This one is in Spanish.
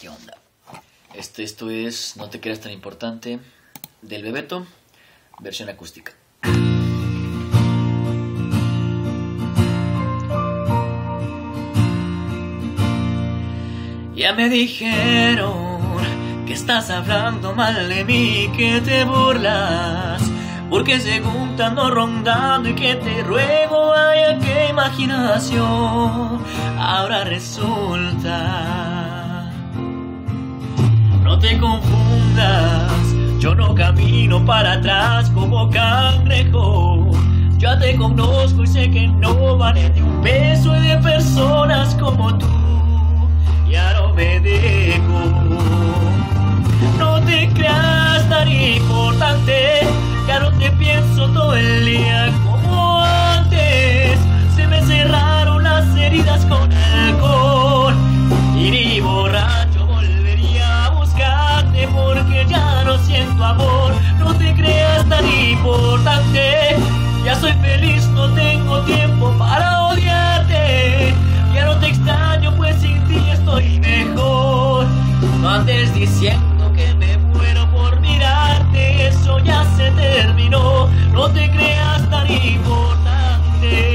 ¿Qué onda? Esto es No te creas tan importante, del Bebeto, versión acústica. Ya me dijeron que estás hablando mal de mí, que te burlas, porque según te ando rondando y que te ruego, vaya qué imaginación. Ahora resulta, no te confundas, yo no camino para atrás como cangrejo. Ya te conozco y sé que no vale ni un peso, y de personas como tú ya no me dejo. No te creas tan importante, ya no te pienso todo el día como antes. Se me cerraron las heridas con alcohol y ni borracho volvería a buscarte, porque ya no siento amor. No te creas tan importante, ya soy feliz, no tengo tiempo para odiarte. Ya no te extraño, pues sin ti estoy mejor. No andes diciendo que me muero por mirarte, eso ya se terminó. No te creas tan importante.